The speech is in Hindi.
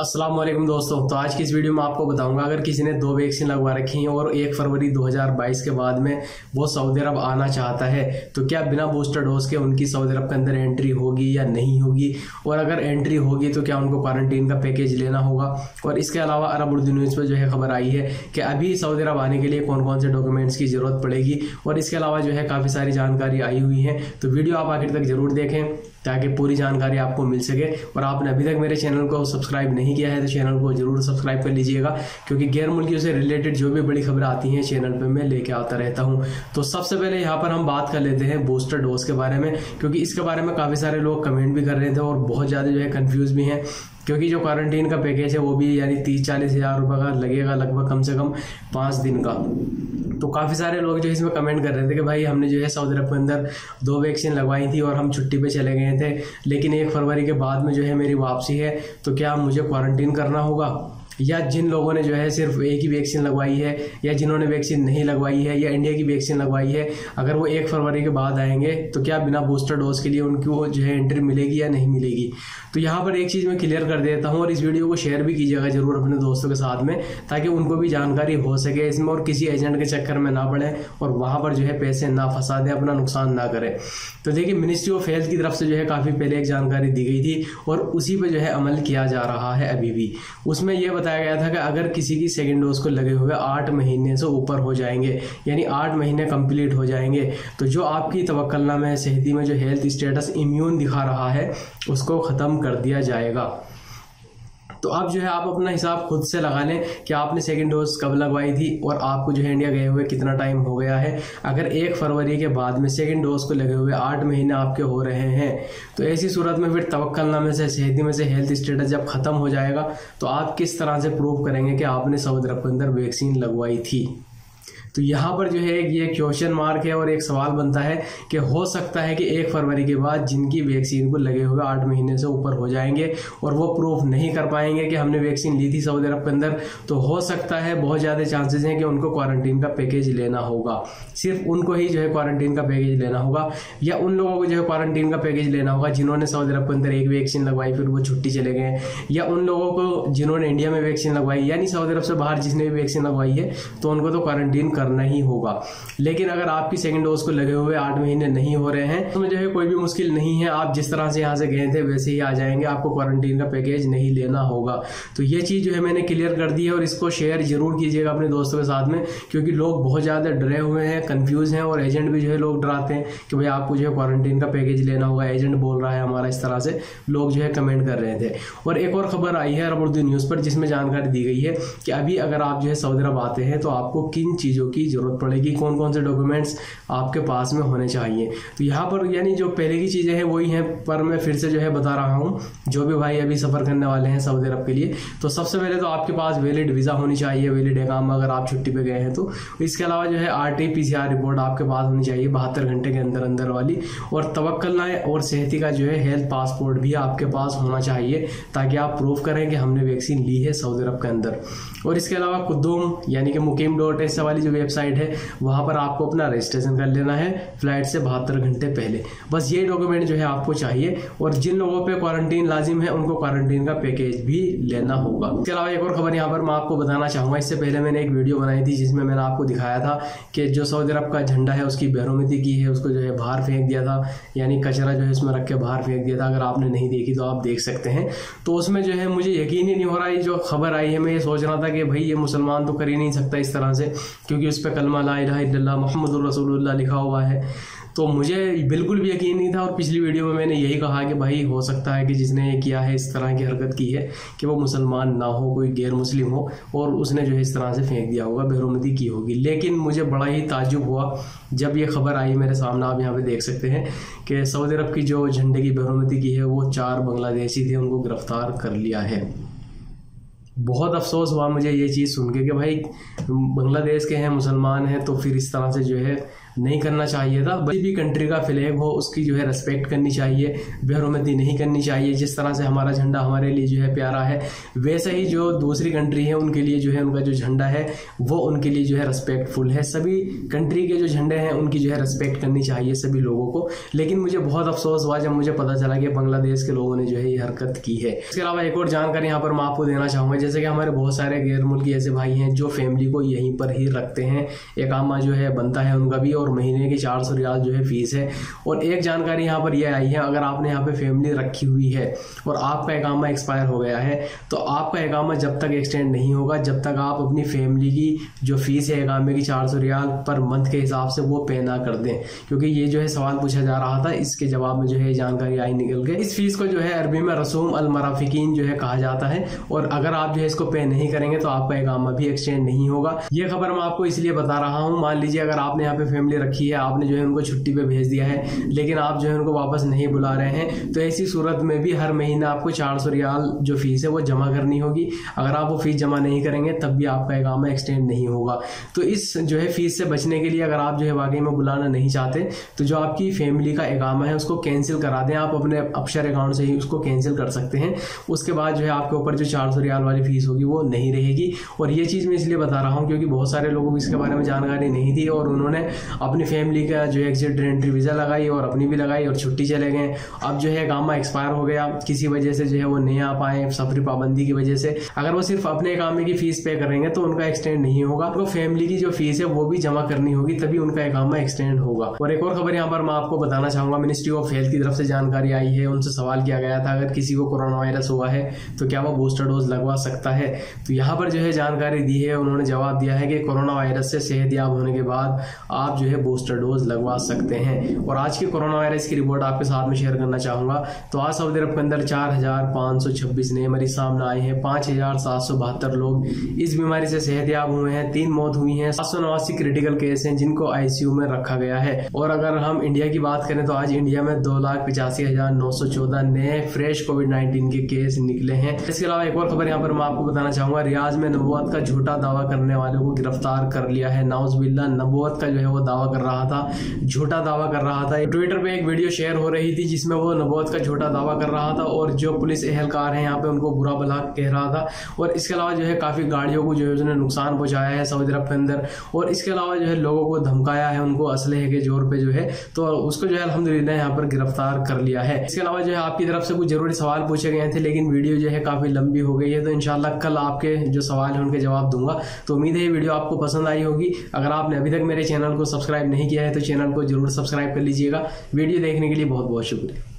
अस्सलाम वालेकुम दोस्तों। तो आज की इस वीडियो में आपको बताऊंगा अगर किसी ने दो वैक्सीन लगवा रखी हैं और 1 फरवरी 2022 के बाद में वो सऊदी अरब आना चाहता है तो क्या बिना बूस्टर डोज के उनकी सऊदी अरब के अंदर एंट्री होगी या नहीं होगी, और अगर एंट्री होगी तो क्या उनको क्वारंटीन का पैकेज लेना होगा। और इसके अलावा अरब हिंदी न्यूज़ पर जो है खबर आई है कि अभी सऊदी अरब आने के लिए कौन कौन से डॉक्यूमेंट्स की ज़रूरत पड़ेगी, और इसके अलावा जो है काफ़ी सारी जानकारी आई हुई है। तो वीडियो आप आखिर तक ज़रूर देखें ताकि पूरी जानकारी आपको मिल सके। और आपने अभी तक मेरे चैनल को सब्सक्राइब नहीं किया है तो चैनल को जरूर सब्सक्राइब कर लीजिएगा, क्योंकि गैर मुल्कियों से रिलेटेड जो भी बड़ी खबरें आती हैं चैनल पे मैं लेके आता रहता हूं। तो सबसे पहले यहाँ पर हम बात कर लेते हैं बूस्टर डोज के बारे में, क्योंकि इसके बारे में काफ़ी सारे लोग कमेंट भी कर रहे थे और बहुत ज़्यादा जो है कन्फ्यूज़ भी हैं, क्योंकि जो क्वारंटीन का पैकेज है वो भी यानी 30-40 हज़ार रुपये का लगेगा, लगभग कम से कम 5 दिन का। तो काफ़ी सारे लोग जो है इसमें कमेंट कर रहे थे कि भाई हमने जो है सऊदी अरब के अंदर 2 वैक्सीन लगवाई थी और हम छुट्टी पे चले गए थे, लेकिन 1 फरवरी के बाद में जो है मेरी वापसी है, तो क्या मुझे क्वारंटीन करना होगा? या जिन लोगों ने जो है सिर्फ 1 ही वैक्सीन लगवाई है या जिन्होंने वैक्सीन नहीं लगवाई है या इंडिया की वैक्सीन लगवाई है, अगर वो 1 फरवरी के बाद आएंगे तो क्या बिना बूस्टर डोज के लिए उनको जो है एंट्री मिलेगी या नहीं मिलेगी? तो यहाँ पर एक चीज़ मैं क्लियर कर देता हूँ, और इस वीडियो को शेयर भी कीजिएगा ज़रूर अपने दोस्तों के साथ में, ताकि उनको भी जानकारी हो सके इसमें और किसी एजेंट के चक्कर में ना पड़े और वहाँ पर जो है पैसे ना फंसा दें, अपना नुकसान ना करें। तो देखिए, मिनिस्ट्री ऑफ हेल्थ की तरफ से जो है काफ़ी पहले एक जानकारी दी गई थी और उसी पर जो है अमल किया जा रहा है अभी भी। उसमें यह गया था कि अगर किसी की 2nd डोज को लगे हुए 8 महीने से ऊपर हो जाएंगे, यानी 8 महीने कंप्लीट हो जाएंगे, तो जो आपकी तवक्कलना में सेहती में जो हेल्थ स्टेटस इम्यून दिखा रहा है उसको ख़त्म कर दिया जाएगा। तो आप जो है आप अपना हिसाब खुद से लगा लें कि आपने 2nd डोज कब लगवाई थी और आपको जो है इंडिया गए हुए कितना टाइम हो गया है। अगर 1 फरवरी के बाद में 2nd डोज को लगे हुए 8 महीने आपके हो रहे हैं, तो ऐसी सूरत में फिर तवक्कलना में से सेहती में से हेल्थ स्टेटस जब ख़त्म हो जाएगा तो आप किस तरह से प्रूव करेंगे कि आपने सऊदी अरब के अंदर वैक्सीन लगवाई थी? तो यहाँ पर जो है ये क्वेश्चन मार्क है और एक सवाल बनता है कि हो सकता है कि 1 फरवरी के बाद जिनकी वैक्सीन को लगे हुए 8 महीने से ऊपर हो जाएंगे और वो प्रूफ नहीं कर पाएंगे कि हमने वैक्सीन ली थी सऊदी अरब के अंदर, तो हो सकता है बहुत ज़्यादा चांसेस हैं कि उनको क्वारंटीन का पैकेज लेना होगा। सिर्फ उनको ही जो है क्वारंटीन का पैकेज लेना होगा, या उन लोगों को जो है क्वारंटीन का पैकेज लेना होगा जिन्होंने सऊदी अरब के अंदर 1 वैक्सीन लगवाई फिर वो छुट्टी चले गए, या उन लोगों को जिन्होंने इंडिया में वैक्सीन लगवाई, यानी सऊदी अरब से बाहर जिसने भी वैक्सीन लगवाई है तो उनको तो क्वारंटीन करना ही होगा। लेकिन अगर आपकी 2nd डोज को लगे हुए 8 महीने नहीं हो रहे हैं तो जो है कोई भी मुश्किल नहीं है, आप जिस तरह से यहाँ से गए थे वैसे ही आ जाएंगे, आपको क्वारंटीन का पैकेज नहीं लेना होगा। तो ये चीज़ जो है मैंने क्लियर कर दी है और इसको शेयर जरूर कीजिएगा अपने दोस्तों के साथ में, क्योंकि लोग बहुत ज़्यादा डरे हुए हैं, कन्फ्यूज़ हैं, और एजेंट भी जो है लोग डराते हैं कि भाई आपको जो है क्वारंटीन का पैकेज लेना होगा, एजेंट बोल रहा है हमारा, इस तरह से लोग जो है कमेंट कर रहे थे। और एक और खबर आई है अरब हिंदी न्यूज़ पर जिसमें जानकारी दी गई है कि अभी अगर आप जो है सऊदी अरब आते हैं तो आपको किन चीज़ों की जरूरत पड़ेगी, कौन कौन से डॉक्यूमेंट्स आपके पास में होने चाहिए। तो यहाँ पर यानी जो पहले की चीज़ें हैं वही हैं, पर मैं फिर से जो है बता रहा हूँ जो भी भाई अभी सफ़र करने वाले हैं सऊदी अरब के लिए। तो सबसे पहले तो आपके पास वैलिड वीज़ा होनी चाहिए, वैलिड इकामा अगर आप छुट्टी पे गए हैं तो। इसके अलावा जो है RT-PCR रिपोर्ट आपके पास होनी चाहिए 72 घंटे के अंदर अंदर वाली, और तवक्कलना और सेहती का जो है हेल्थ पासपोर्ट भी आपके पास होना चाहिए ताकि आप प्रूव करें कि हमने वैक्सीन ली है सऊदी अरब के अंदर। और इसके अलावा कुद्दूम यानी कि mukim.is वाली जो वेबसाइट है वहाँ पर आपको अपना रजिस्ट्रेशन कर लेना है फ्लाइट से 72 घंटे पहले। बस ये डॉक्यूमेंट जो है आपको चाहिए, और जिन लोगों पे क्वारंटीन लाजिम है उनको क्वारंटीन का पैकेज भी लेना होगा। इसके अलावा एक और खबर यहाँ पर मैं आपको बताना चाहूँगा, इससे पहले मैंने एक वीडियो बनाई थी जिसमें मैंने आपको दिखाया था कि जो सऊदी अरब का झंडा है उसकी बेहरमती की है, उसको जो है बाहर फेंक दिया था, यानी कचरा जो है उसमें रख के बाहर फेंक दिया था। अगर आपने नहीं देखी तो आप देख सकते हैं। तो उसमें जो है मुझे यकीन ही नहीं हो रहा, ये जो खबर आई है मैं ये सोच रहा था कि भाई ये मुसलमान तो कर ही नहीं सकता इस तरह से, क्योंकि उस पर कलमा ला इलाहा इल्लल्लाह मुहम्मदुर रसूलुल्लाह लिखा हुआ है। तो मुझे बिल्कुल भी यकीन नहीं था, और पिछली वीडियो में मैंने यही कहा कि भाई हो सकता है कि जिसने ये किया है, इस तरह की हरकत की है, कि वो मुसलमान ना हो, कोई गैर मुस्लिम हो, और उसने जो है इस तरह से फेंक दिया होगा, बेहरमती की होगी। लेकिन मुझे बड़ा ही ताज्जुब हुआ जब ये खबर आई मेरे सामने। आप यहाँ पे देख सकते हैं कि सऊदी अरब की जो झंडे की बेहरमती की है वो 4 बांग्लादेशी थे, उनको गिरफ्तार कर लिया है। बहुत अफसोस हुआ मुझे ये चीज़ सुन के कि भाई बांग्लादेश के हैं, मुसलमान हैं, तो फिर इस तरह से जो है नहीं करना चाहिए था। किसी भी कंट्री का फ्लैग हो उसकी जो है रिस्पेक्ट करनी चाहिए, बेहरमती नहीं करनी चाहिए। जिस तरह से हमारा झंडा हमारे लिए जो है प्यारा है, वैसे ही जो दूसरी कंट्री है उनके लिए जो है उनका जो झंडा है वो उनके लिए जो है रिस्पेक्टफुल है। सभी कंट्री के जो झंडे हैं उनकी जो है रिस्पेक्ट करनी चाहिए सभी लोगों को। लेकिन मुझे बहुत अफसोस हुआ जब मुझे पता चला कि बांग्लादेश के लोगों ने जो है ये हरकत की है। इसके अलावा एक और जानकारी यहाँ पर मैं आपको देना चाहूँगा, जैसे कि हमारे बहुत सारे गैर मुल्की ऐसे भाई हैं जो फैमिली को यहीं पर ही रखते हैं, इकामा जो है बनता है उनका भी, और महीने की 400 रियाल जो है फीस है। और एक जानकारी यहाँ पर यह आई है, अगर आपने यहाँ पे फैमिली रखी हुई है और आपका इकामा एक्सपायर हो गया है तो आपका इकामा जब तक एक्सटेंड नहीं होगा जब तक आप अपनी फैमिली की जो फीस है इकामे की 400 रियाल पर मंथ के हिसाब से वो पे ना कर दें, क्योंकि ये जो है सवाल पूछा जा रहा था। इसके जवाब में जो है जानकारी आई निकल के। इस फीस को जो है अरबी में रसूम अल मराफिकीन जो है कहा जाता है, और अगर आप जो है इसको पे नहीं करेंगे तो आपका इकामा भी एक्सटेंड नहीं होगा। ये खबर मैं आपको इसलिए बता रहा हूँ, मान लीजिए अगर आपने यहाँ पे फैमिली रखी है, आपने जो है उनको छुट्टी पे भेज दिया है लेकिन आप जो है उनको वापस नहीं बुला रहे हैं, तो ऐसी सूरत में भी हर महीना आपको 400 रियाल जो फीस है वो जमा करनी होगी। अगर आप वो फीस जमा नहीं करेंगे तब भी आपका इकामा एक्सटेंड नहीं होगा। तो इस जो है फीस से बचने के लिए अगर आप जो है वाकई में बुलाना नहीं चाहते तो जो आपकी फैमिली का इकामा है उसको कैंसिल करा दें। आप अपने अपशर अकाउंट से ही उसको कैंसिल कर सकते हैं। उसके बाद जो है आपके ऊपर जो 400 रियाल वाली फीस होगी वो नहीं रहेगी। और ये चीज़ मैं इसलिए बता रहा हूँ क्योंकि बहुत सारे लोगों को इसके बारे में जानकारी नहीं थी और उन्होंने अपनी फैमिली का जो एग्जिट एंट्री वीज़ा लगाई और अपनी भी लगाई और छुट्टी चले गए। अब जो है इकामा एक्सपायर हो गया, किसी वजह से जो है वो नहीं आ पाए सफरी पाबंदी की वजह से। अगर वो सिर्फ अपने इकामे की फीस पे करेंगे तो उनका एक्सटेंड नहीं होगा, उनको फैमिली की जो फीस है वो भी जमा करनी होगी तभी उनका इकामा एक्सटेंड होगा। और एक और खबर यहाँ पर मैं आपको बताना चाहूँगा, मिनिस्ट्री ऑफ हेल्थ की तरफ से जानकारी आई है। उनसे सवाल किया गया था अगर किसी को कोरोना वायरस हुआ है तो क्या वो बूस्टर डोज लगवा सकता है, तो यहाँ पर जो है जानकारी दी है। उन्होंने जवाब दिया है कि कोरोना वायरस से सेहतयाब होने के बाद आप जो है बूस्टर डोज लगवा सकते हैं। और आज की कोरोना वायरस की रिपोर्ट आपके साथ में शेयर करना चाहूँगा। तो आज सऊदी अरब के अंदर 4526 नए मरीज सामने आए हैं, 5772 लोग इस बीमारी से सेहतयाब हुए हैं, 3 मौत हुई हैं, 789 क्रिटिकल केस हैं जिनको आईसीयू में रखा गया है। और अगर हम इंडिया की बात करें तो आज इंडिया में 2,85,914 नए फ्रेश कोविड-19 के केस निकले हैं। इसके अलावा एक और खबर यहाँ पर मैं आपको बताना चाहूँगा, रियाज में नबूवत का झूठा दावा करने वालों को गिरफ्तार कर लिया है। नाउज बिल्ला नबूवत का जो है वो दावा कर रहा था, झूठा दावा कर रहा था। ट्विटर पे एक वीडियो शेयर हो रही थी जिसमें वो नबूवत का झूठा दावा कर रहा था और जो पुलिस एहलकार हैं यहाँ पे उनको बुरा भला कह रहा था। और इसके अलावा जो है काफ़ी गाड़ियों को जो है उसने नुकसान पहुँचाया है सऊदी अरब के अंदर। और इसके अलावा जो है लोगों को धमकाया है उनको असलहे के जोर पर जो है, तो उसको जो है अल्हम्दुलिल्लाह यहाँ पर गिरफ्तार कर लिया है। इसके अलावा जो है आपकी तरफ से कुछ जरूरी सवाल पूछे गए थे लेकिन वीडियो जो है काफ़ी लंबी हो गई है, तो इंशाल्लाह कल आपके जो सवाल है उनके जवाब दूंगा। तो उम्मीद है ये वीडियो आपको पसंद आई होगी। अगर आपने अभी तक मेरे चैनल को सब्सक्राइब नहीं किया है तो चैनल को जरूर सब्सक्राइब कर लीजिएगा। वीडियो देखने के लिए बहुत बहुत शुक्रिया।